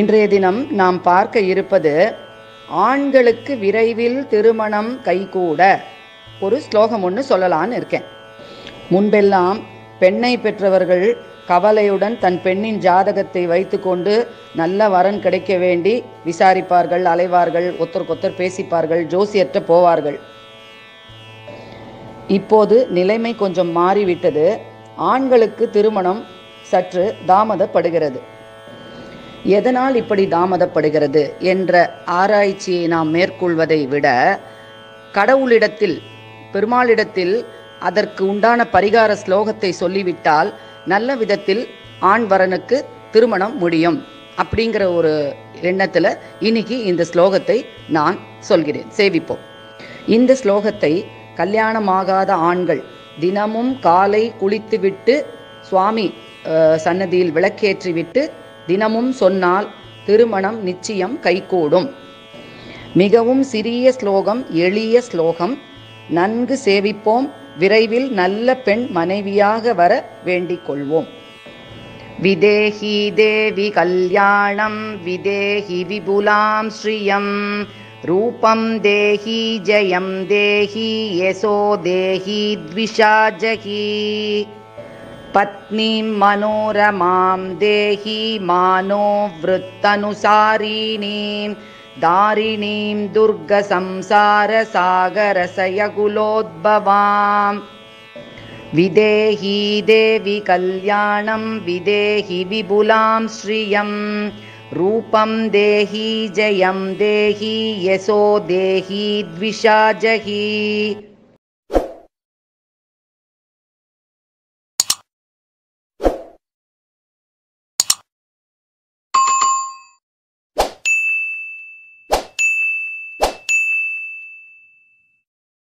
இன்றைய தினம் நாம் பார்க்க இருப்பது ஆண்களுக்கு விரைவில் திருமணம் கைகூட ஒரு ஸ்லோகம் ஒன்று சொல்லலான்னு இருக்கேன். முன்பெல்லாம் பெண்ணை பெற்றவர்கள் கவலையுடன் தன் பெண்ணின் ஜாதகத்தை வைத்து கொண்டு நல்ல வரன் கிடைக்க வேண்டி விசாரிப்பார்கள், அலைவார்கள், ஒத்தருக்கொத்தர் பேசிப்பார்கள், ஜோசியற்ற போவார்கள். இப்போது நிலைமை கொஞ்சம் மாறிவிட்டது. ஆண்களுக்கு திருமணம் சற்று தாமதப்படுகிறது. எதனால் இப்படி தாமதப்படுகிறது என்ற ஆராய்ச்சியை நாம் மேற்கொள்வதை விட கடவுளிடத்தில், பெருமாளிடத்தில் அதற்கு உண்டான பரிகார ஸ்லோகத்தை சொல்லிவிட்டால் நல்ல விதத்தில் ஆண் வரனுக்கு திருமணம் முடியும் அப்படிங்கிற ஒரு எண்ணத்தில் இன்னைக்கு இந்த ஸ்லோகத்தை நான் சொல்கிறேன். சேவிப்போம். இந்த ஸ்லோகத்தை கல்யாணமாகாத ஆண்கள் தினமும் காலை குளித்துவிட்டு சுவாமி சன்னதியில் விளக்கேற்றிவிட்டு தினமும் சொன்னால் திருமணம் நிச்சயம் கைகூடும். மிகவும் சிறிய ஸ்லோகம், எளிய ஸ்லோகம். நன்கு சேவிப்போம். விரைவில் நல்ல பெண் மனைவியாக வர வேண்டிக் கொள்வோம். விதேஹி தேவி கல்யாணம் விதேஹி விபுலாம் ஸ்ரீயம் ரூபம் தேஹி ஜயம் தேஹி யசோ தேஹி த்விஷா ஜகி பத்னீம் மனோரமாம் தேஹி மானோ விருத்தனுசாரிணீம் தாரிணீம் துர்க சம்சார சாகரசயகுலோத்பவாம். விதேஹி தேவி கல்யாணம் விதேஹி விபுலாம் ஸ்ரீயம் ரூபம் தேஹி ஜயம் தேஹி யசோ தேஹி த்விஷா ஜகி.